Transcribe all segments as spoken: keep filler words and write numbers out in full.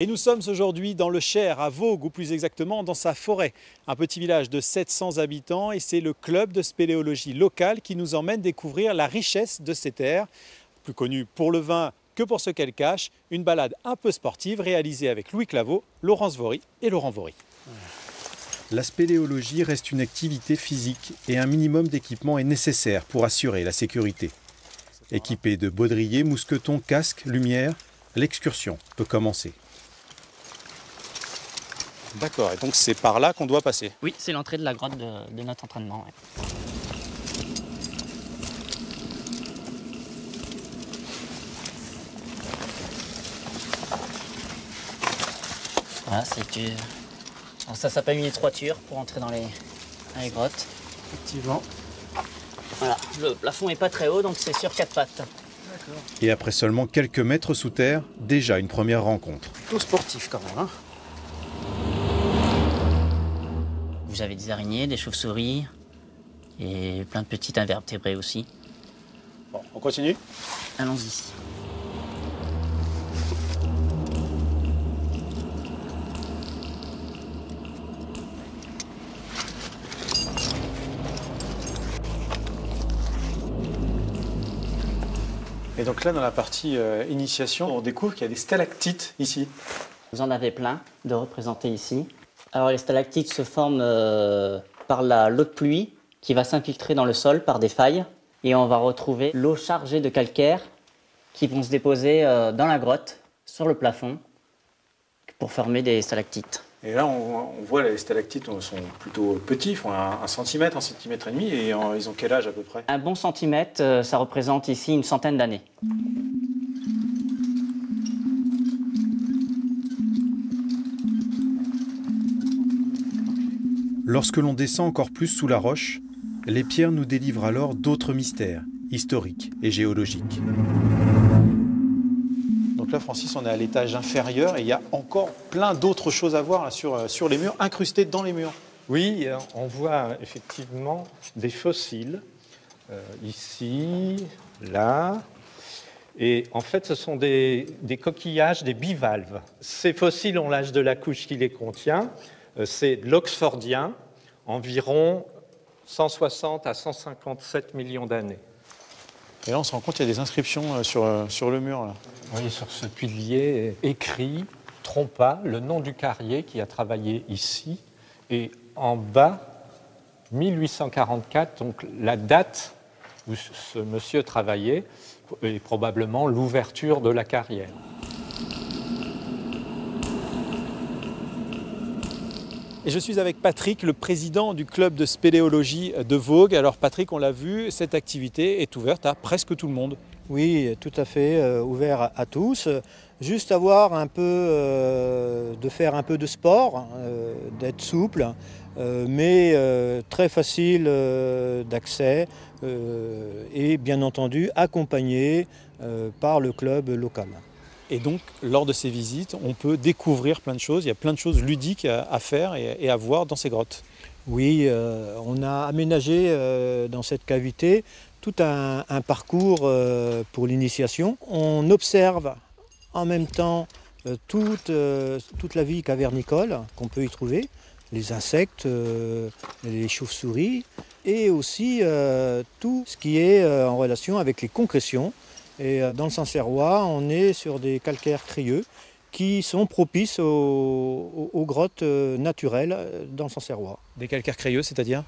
Et nous sommes aujourd'hui dans le Cher, à Veaugues, ou plus exactement dans sa forêt. Un petit village de sept cents habitants et c'est le club de spéléologie locale qui nous emmène découvrir la richesse de ces terres. Plus connue pour le vin que pour ce qu'elle cache, une balade un peu sportive réalisée avec Louis Claveau, Laurence Vaurie et Laurent Vaurie. La spéléologie reste une activité physique et un minimum d'équipement est nécessaire pour assurer la sécurité. Équipé de baudriers, mousquetons, casques, lumière, l'excursion peut commencer. D'accord, et donc c'est par là qu'on doit passer? Oui, c'est l'entrée de la grotte de, de notre entraînement. Ouais. Voilà, c'est... Alors ça s'appelle une étroiture pour entrer dans les, dans les grottes. Effectivement. Voilà, le plafond n'est pas très haut, donc c'est sur quatre pattes. Et après seulement quelques mètres sous terre, déjà une première rencontre. Plutôt sportif quand même, hein. Vous avez des araignées, des chauves-souris et plein de petits invertébrés aussi. Bon, on continue? Allons-y. Et donc là, dans la partie euh, initiation, on découvre qu'il y a des stalactites ici. Vous en avez plein de représentés ici. Alors les stalactites se forment euh, par la, l'eau de pluie qui va s'infiltrer dans le sol par des failles et on va retrouver l'eau chargée de calcaire qui vont se déposer euh, dans la grotte, sur le plafond, pour former des stalactites. Et là on, on voit les stalactites sont plutôt petits, font un, un centimètre, un centimètre et demi et en, ils ont quel âge à peu près? Un bon centimètre, euh, ça représente ici une centaine d'années. Lorsque l'on descend encore plus sous la roche, les pierres nous délivrent alors d'autres mystères, historiques et géologiques. Donc là, Francis, on est à l'étage inférieur et il y a encore plein d'autres choses à voir là, sur, sur les murs, incrustées dans les murs. Oui, on voit effectivement des fossiles, euh, ici, là. Et en fait, ce sont des, des coquillages, des bivalves. Ces fossiles ont l'âge de la couche qui les contient. C'est l'oxfordien, environ cent soixante à cent cinquante-sept millions d'années. Et là, on se rend compte qu'il y a des inscriptions sur, sur le mur. Là. Oui, sur ce pilier, écrit Trompa, le nom du carrier qui a travaillé ici. Et en bas, mille huit cent quarante-quatre, donc la date où ce monsieur travaillait, et probablement l'ouverture de la carrière. Et je suis avec Patrick, le président du club de spéléologie de Veaugues. Alors Patrick, on l'a vu, cette activité est ouverte à presque tout le monde. Oui, tout à fait, euh, ouvert à tous. Juste avoir un peu, euh, de faire un peu de sport, euh, d'être souple, euh, mais euh, très facile euh, d'accès euh, et bien entendu accompagné euh, par le club local. Et donc, lors de ces visites, on peut découvrir plein de choses. Il y a plein de choses ludiques à faire et à voir dans ces grottes. Oui, euh, on a aménagé euh, dans cette cavité tout un, un parcours euh, pour l'initiation. On observe en même temps euh, toute, euh, toute la vie cavernicole qu'on peut y trouver, les insectes, euh, les chauves-souris, et aussi euh, tout ce qui est euh, en relation avec les concrétions. Et dans le Sancerrois, on est sur des calcaires crayeux qui sont propices aux, aux, aux grottes naturelles dans le Sancerrois. Des calcaires crayeux, c'est-à-dire?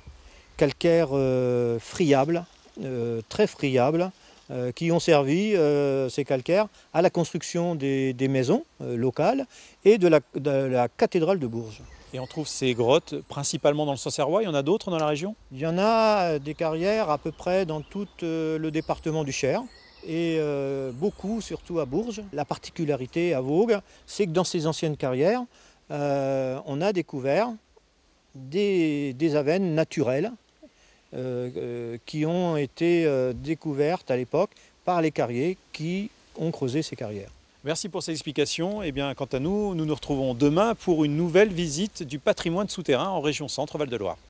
Calcaires euh, friables, euh, très friables, euh, qui ont servi, euh, ces calcaires, à la construction des, des maisons euh, locales et de la, de la cathédrale de Bourges. Et on trouve ces grottes principalement dans le Sancerrois, il y en a d'autres dans la région? Il y en a des carrières à peu près dans tout euh, le département du Cher. Et euh, beaucoup, surtout à Bourges. La particularité à Veaugues, c'est que dans ces anciennes carrières, euh, on a découvert des, des avennes naturelles euh, euh, qui ont été euh, découvertes à l'époque par les carriers qui ont creusé ces carrières. Merci pour ces explications. Et bien, quant à nous, nous nous retrouvons demain pour une nouvelle visite du patrimoine souterrain en région Centre-Val-de-Loire.